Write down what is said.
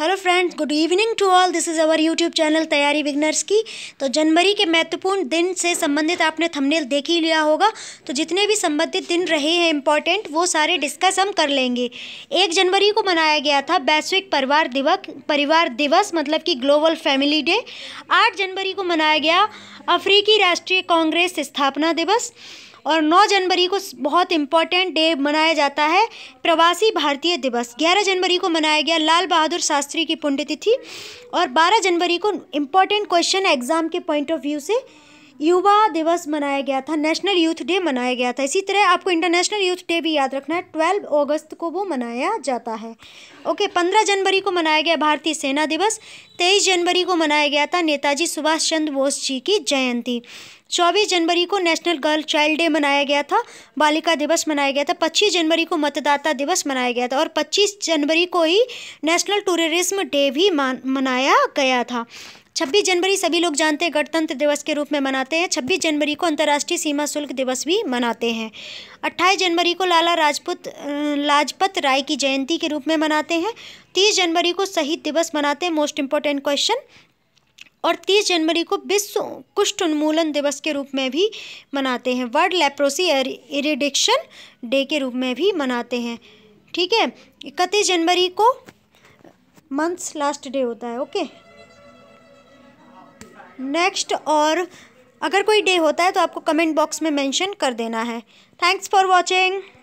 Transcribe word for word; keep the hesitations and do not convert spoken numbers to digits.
Hello friends, good evening to all. This is our YouTube channel तैयारी beginners की। तो जनवरी के महत्वपूर्ण दिन से संबंधित आपने थंबनेल देख ही लिया होगा, तो जितने भी संबंधित दिन रहे हैं इम्पॉर्टेंट वो सारे डिस्कस हम कर लेंगे। एक जनवरी को मनाया गया था वैश्विक परिवार दिवस परिवार दिवस मतलब कि ग्लोबल फैमिली डे। आठ जनवरी को मनाया गया अफ्रीकी राष्ट्रीय कांग्रेस स्थापना दिवस। और नौ जनवरी को बहुत इम्पॉर्टेंट डे मनाया जाता है प्रवासी भारतीय दिवस। ग्यारह जनवरी को मनाया गया लाल बहादुर शास्त्री की पुण्यतिथि। और बारह जनवरी को इम्पॉर्टेंट क्वेश्चन एग्ज़ाम के पॉइंट ऑफ व्यू से युवा दिवस मनाया गया था, नेशनल यूथ डे मनाया गया था। इसी तरह आपको इंटरनेशनल यूथ डे भी याद रखना है, बारह अगस्त को वो मनाया जाता है। ओके, पंद्रह जनवरी को मनाया गया भारतीय सेना दिवस। तेईस जनवरी को मनाया गया था नेताजी सुभाष चंद्र बोस जी की जयंती। चौबीस जनवरी को नेशनल गर्ल चाइल्ड डे मनाया गया था, बालिका दिवस मनाया गया था। पच्चीस जनवरी को मतदाता दिवस मनाया गया था। और पच्चीस जनवरी को ही नेशनल टूरिज्म डे भी मनाया गया था। छब्बीस जनवरी सभी लोग जानते हैं गणतंत्र दिवस के रूप में मनाते हैं। छब्बीस जनवरी को अंतर्राष्ट्रीय सीमा शुल्क दिवस भी मनाते हैं। अट्ठाईस जनवरी को लाला राजपूत लाजपत राय की जयंती के रूप में मनाते हैं। तीस जनवरी को शहीद दिवस मनाते हैं, मोस्ट इम्पोर्टेंट क्वेश्चन। और तीस जनवरी को विश्व कुष्ठ उन्मूलन दिवस के रूप में भी मनाते हैं, वर्ल्ड लेप्रोसी इरेडिक्शन डे के रूप में भी मनाते हैं। ठीक है, इकतीस जनवरी को मंथ्स लास्ट डे होता है। ओके, नेक्स्ट, और अगर कोई डे होता है तो आपको कमेंट बॉक्स में मेंशन कर देना है। Thanks for watching.